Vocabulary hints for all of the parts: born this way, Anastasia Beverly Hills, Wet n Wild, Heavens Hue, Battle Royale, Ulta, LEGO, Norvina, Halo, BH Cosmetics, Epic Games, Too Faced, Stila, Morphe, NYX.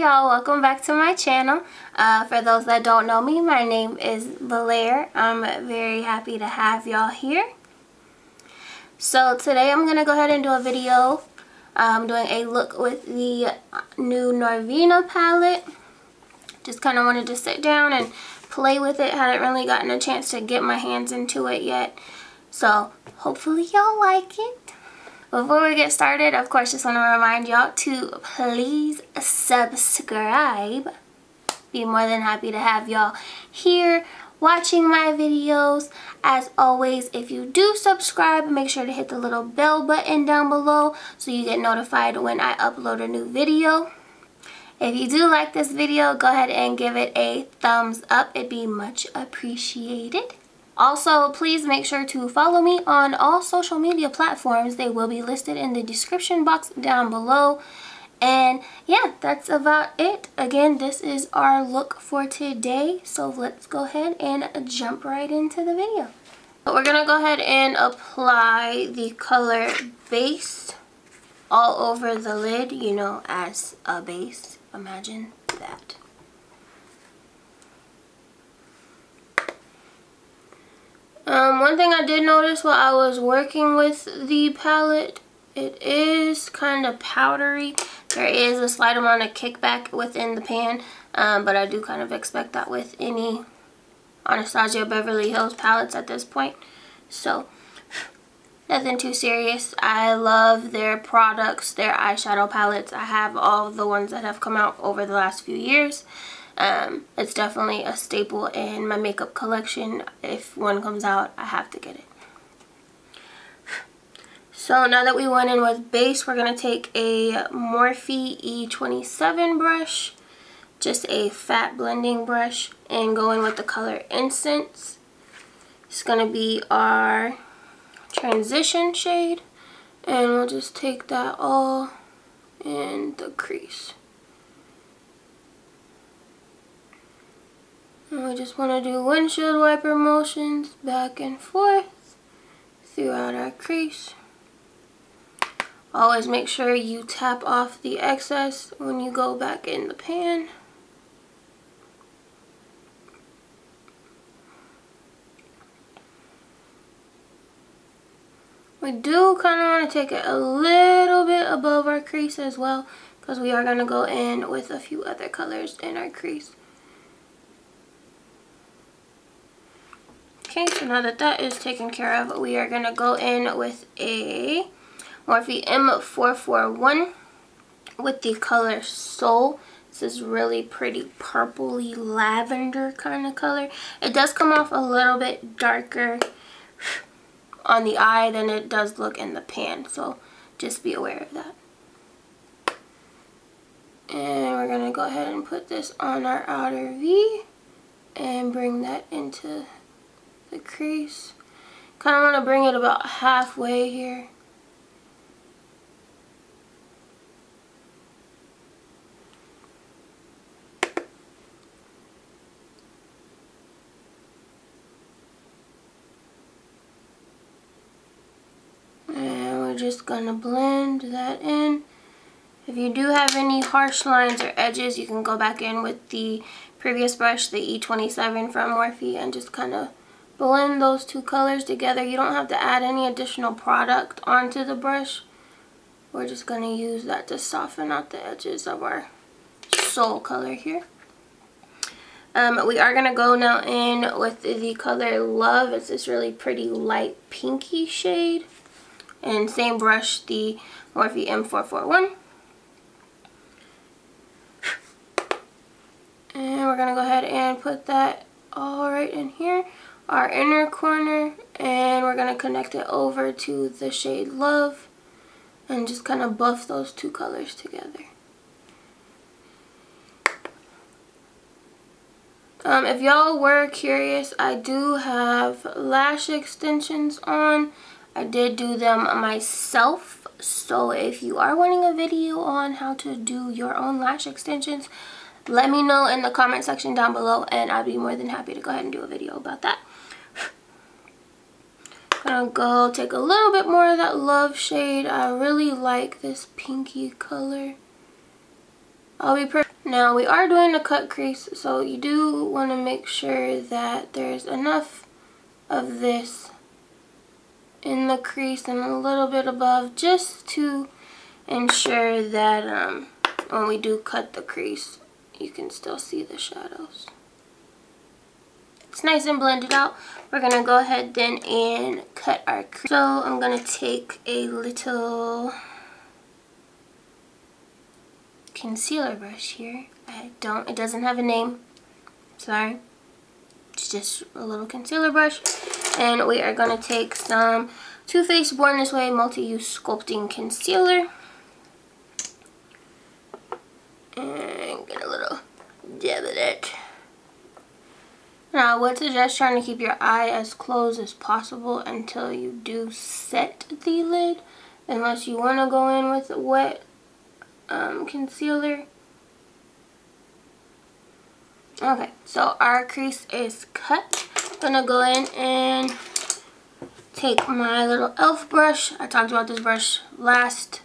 y'all, welcome back to my channel. For those that don't know me, my name is Belair. I'm very happy to have y'all here. So today I'm gonna go ahead and do a video. I'm doing a look with the new Norvina palette. Just kind of wanted to sit down and play with it. Hadn't really gotten a chance to get my hands into it yet. So hopefully y'all like it. Before we get started, of course, just want to remind y'all to please subscribe. Be more than happy to have y'all here watching my videos. As always, if you do subscribe, make sure to hit the little bell button down below so you get notified when I upload a new video. If you do like this video, go ahead and give it a thumbs up. It'd be much appreciated. Also, please make sure to follow me on all social media platforms. They will be listed in the description box down below. And yeah, that's about it. Again, this is our look for today. So let's go ahead and jump right into the video. But we're gonna go ahead and apply the color base all over the lid, you know, as a base. Imagine that. One thing I did notice while I was working with the palette, it is kind of powdery. There is a slight amount of kickback within the pan, but I do kind of expect that with any Anastasia Beverly Hills palettes at this point. So, nothing too serious. I love their products, their eyeshadow palettes. I have all the ones that have come out over the last few years. It's definitely a staple in my makeup collection. If one comes out, I have to get it. So now that we went in with base, we're going to take a Morphe E27 brush, just a fat blending brush, and go in with the color Incense. It's going to be our transition shade, and we'll just take that all in the crease. And we just want to do windshield wiper motions back and forth throughout our crease. Always make sure you tap off the excess when you go back in the pan. We do kind of want to take it a little bit above our crease as well, because we are going to go in with a few other colors in our crease. Okay, so now that that is taken care of, we are going to go in with a Morphe M441 with the color Soul. This is really pretty purpley lavender kind of color. It does come off a little bit darker on the eye than it does look in the pan, so just be aware of that. And we're going to go ahead and put this on our outer V and bring that into the crease. Kind of want to bring it about halfway here. And we're just going to blend that in. If you do have any harsh lines or edges, you can go back in with the previous brush, the E27 from Morphe, and just kind of blend those two colors together. You don't have to add any additional product onto the brush. We're just going to use that to soften out the edges of our Soul color here. We are going to go now in with the color Love. It's this really pretty light pinky shade. And same brush, the Morphe M441. And we're going to go ahead and put that all right in here, our inner corner, and we're going to connect it over to the shade Love and just kind of buff those two colors together. If y'all were curious, I do have lash extensions on. I did do them myself, so if you are wanting a video on how to do your own lash extensions, let me know in the comment section down below and I'd be more than happy to go ahead and do a video about that. Gonna go take a little bit more of that Love shade. I really like this pinky color. I'll be Now we are doing a cut crease, so you do want to make sure that there's enough of this in the crease and a little bit above, just to ensure that when we do cut the crease, you can still see the shadows. It's nice and blended out. We're going to go ahead then and cut our crease. So I'm going to take a little concealer brush here. It doesn't have a name. Sorry. It's just a little concealer brush. And we are going to take some Too Faced Born This Way Multi-Use Sculpting Concealer. And get a little dab of it. Now I would suggest trying to keep your eye as closed as possible until you do set the lid. Unless you want to go in with wet concealer. Okay, so our crease is cut. I'm gonna go in and take my little elf brush. I talked about this brush last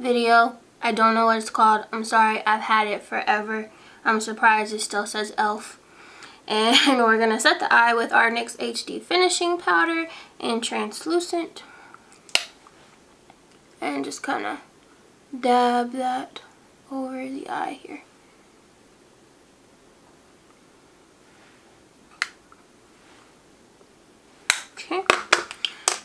video. I don't know what it's called. I'm sorry, I've had it forever. I'm surprised it still says elf. And we're gonna set the eye with our NYX HD finishing powder in translucent, and just kind of dab that over the eye here. Okay,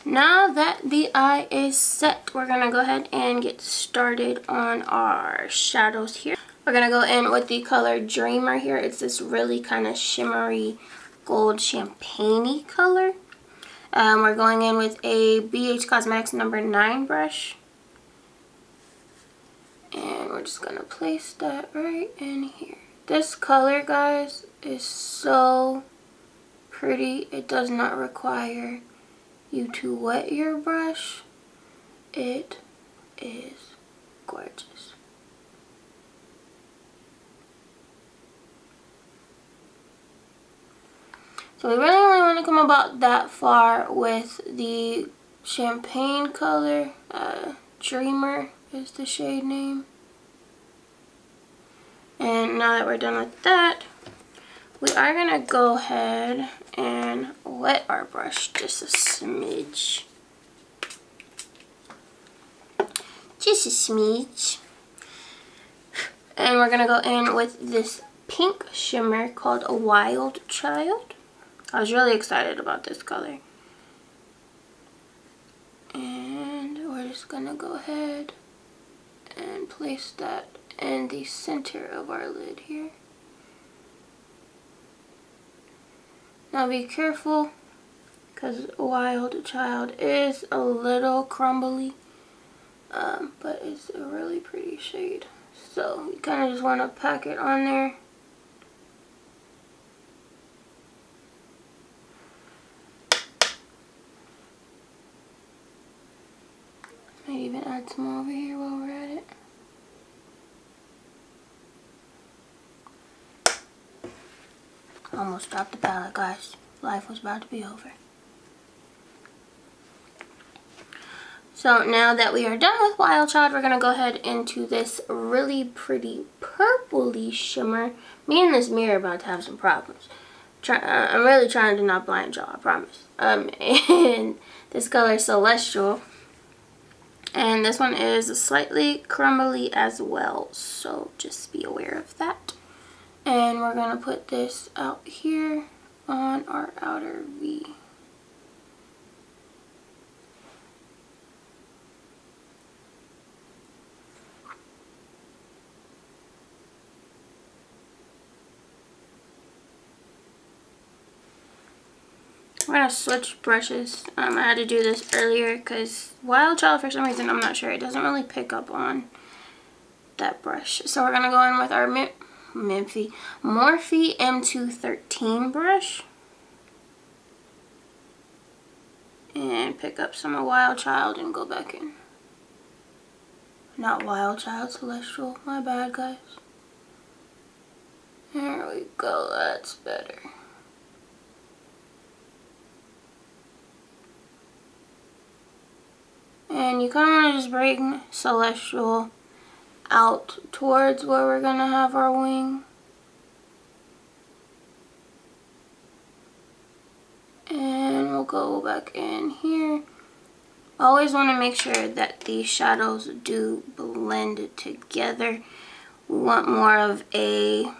now that the eye is set, we're gonna go ahead and get started on our shadows here. We're gonna go in with the color Dreamer here. It's this really kind of shimmery gold champagne-y color. We're going in with a BH Cosmetics number 9 brush. And we're just gonna place that right in here. This color, guys, is so pretty. It does not require you to wet your brush. It is gorgeous. So we really only want to come about that far with the champagne color. Dreamer is the shade name. And now that we're done with that, we are going to go ahead and wet our brush just a smidge. Just a smidge. And we're going to go in with this pink shimmer called a Wild Child. I was really excited about this color. And we're just going to go ahead and place that in the center of our lid here. Now be careful, because Wild Child is a little crumbly, but it's a really pretty shade. So you kind of just want to pack it on there. Might even add some more over here while we're at it. Almost dropped the palette, guys. Life was about to be over. So now that we are done with Wild Child, we're going to go ahead into this really pretty purpley shimmer. Me and this mirror are about to have some problems. I'm really trying to not blind y'all, I promise. And this color is Celestial. And this one is slightly crumbly as well, so just be aware of that. And we're going to put this out here on our outer V. We're going to switch brushes. I had to do this earlier because Wild Child, for some reason, I'm not sure, it doesn't really pick up on that brush. So we're going to go in with our Morphe M213 brush and pick up some of Wild Child and go back in. Not Wild Child, Celestial. My bad, guys. There we go. That's better. And you kind of want to just bring Celestial out towards where we're going to have our wing. And we'll go back in here. I always want to make sure that these shadows do blend together. We want more of a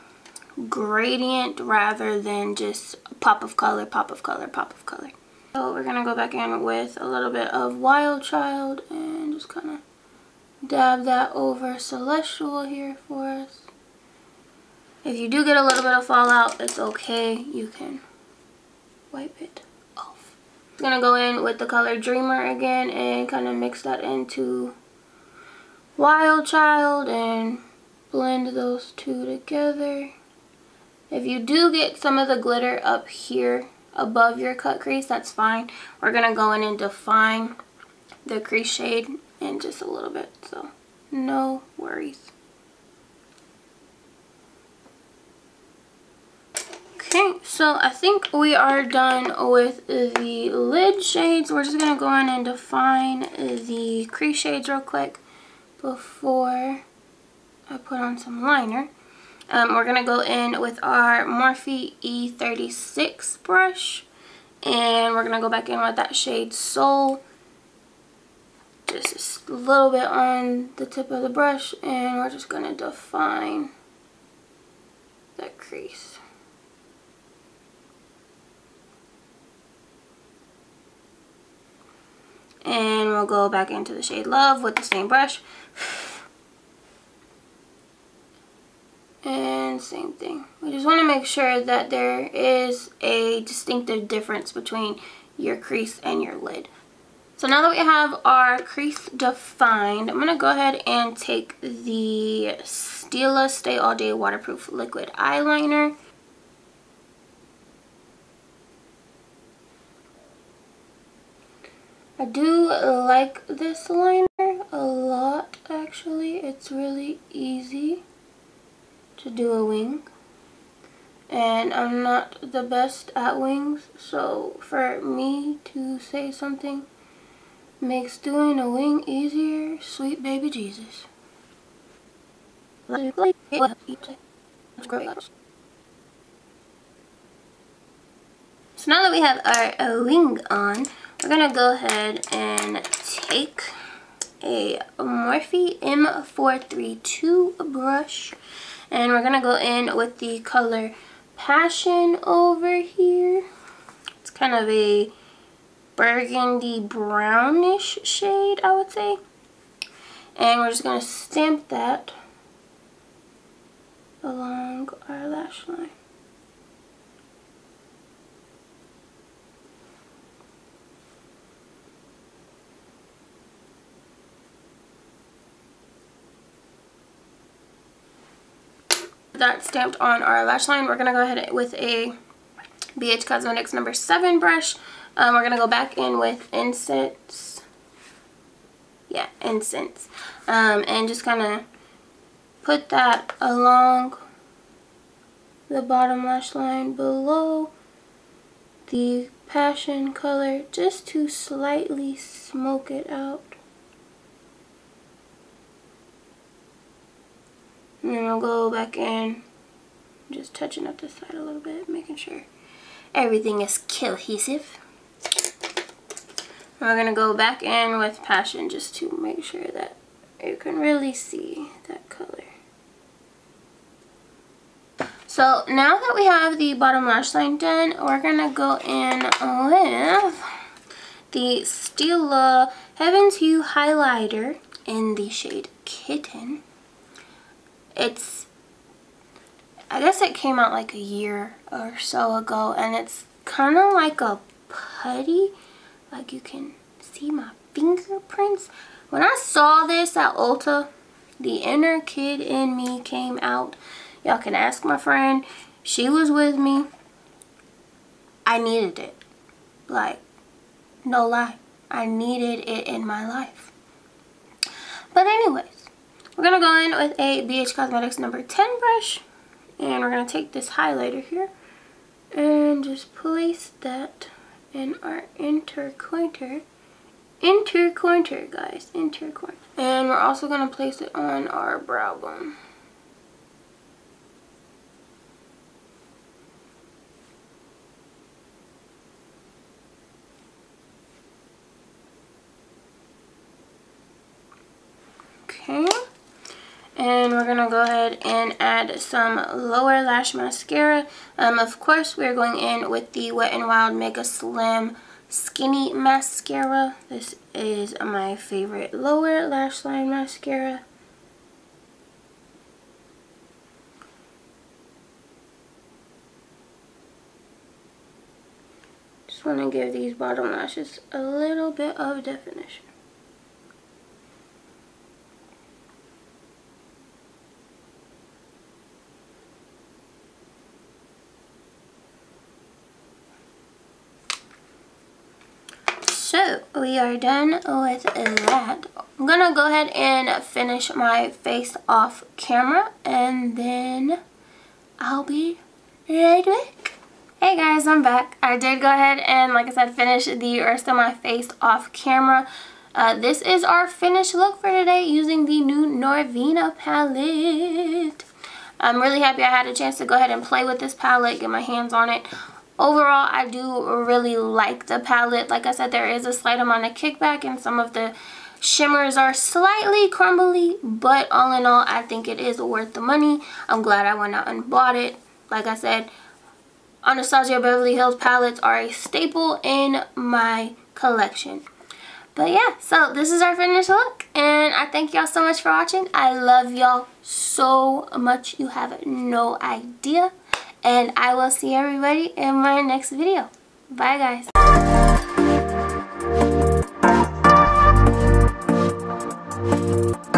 gradient rather than just a pop of color, pop of color, pop of color. So we're going to go back in with a little bit of Wild Child and just kind of dab that over Celestial here for us. If you do get a little bit of fallout, it's okay. You can wipe it off. I'm going to go in with the color Dreamer again and kind of mix that into Wild Child and blend those two together. If you do get some of the glitter up here above your cut crease, that's fine. We're going to go in and define the crease shade in just a little bit, so no worries. Okay, so I think we are done with the lid shades. We're just going to go in and define the crease shades real quick before I put on some liner. We're going to go in with our Morphe E36 brush. And we're going to go back in with that shade Soul. Just a little bit on the tip of the brush. And we're just going to define that crease. And we'll go back into the shade Love with the same brush. And same thing. We just want to make sure that there is a distinctive difference between your crease and your lid. So now that we have our crease defined, I'm going to go ahead and take the Stila Stay All Day Waterproof Liquid Eyeliner. I do like this liner a lot, actually. It's really easy to do a wing, and I'm not the best at wings, so for me to say something makes doing a wing easier, sweet baby Jesus. So now that we have our wing on, we're gonna go ahead and take a Morphe M432 brush. And we're going to go in with the color Passion over here. It's kind of a burgundy brownish shade, I would say. And we're just going to stamp that along our lash line. That's stamped on our lash line. We're gonna go ahead with a BH Cosmetics number 7 brush. We're gonna go back in with Incense, and just kind of put that along the bottom lash line below the Passion color, just to slightly smoke it out. And then we'll go back in, just touching up the side a little bit, making sure everything is cohesive. And we're going to go back in with Passion just to make sure that you can really see that color. So now that we have the bottom lash line done, we're going to go in with the Stila Heavens Hue highlighter in the shade Kitten. I guess it came out like a year or so ago, and it's kind of like a putty. Like, you can see my fingerprints. When I saw this at Ulta, the inner kid in me came out. Y'all can ask my friend. She was with me. I needed it. Like, no lie. I needed it in my life. But anyways. We're going to go in with a BH Cosmetics number 10 brush, and we're going to take this highlighter here and just place that in our interpointer inner corner, guys, inner corner. And we're also going to place it on our brow bone. Okay. And we're going to go ahead and add some lower lash mascara. Of course, we're going in with the Wet n Wild Mega Slim Skinny Mascara. This is my favorite lower lash line mascara. Just want to give these bottom lashes a little bit of definition. So, we are done with that. I'm going to go ahead and finish my face off camera, and then I'll be right back. Hey guys, I'm back. I did go ahead and, like I said, finish the rest of my face off camera. This is our finished look for today using the new Norvina palette. I'm really happy I had a chance to go ahead and play with this palette, get my hands on it. Overall, I do really like the palette. Like I said, there is a slight amount of kickback and some of the shimmers are slightly crumbly, but all in all, I think it is worth the money. I'm glad I went out and bought it. Like I said, Anastasia Beverly Hills palettes are a staple in my collection. But yeah, so this is our finished look, and I thank y'all so much for watching. I love y'all so much. You have no idea. And I will see everybody in my next video. Bye, guys.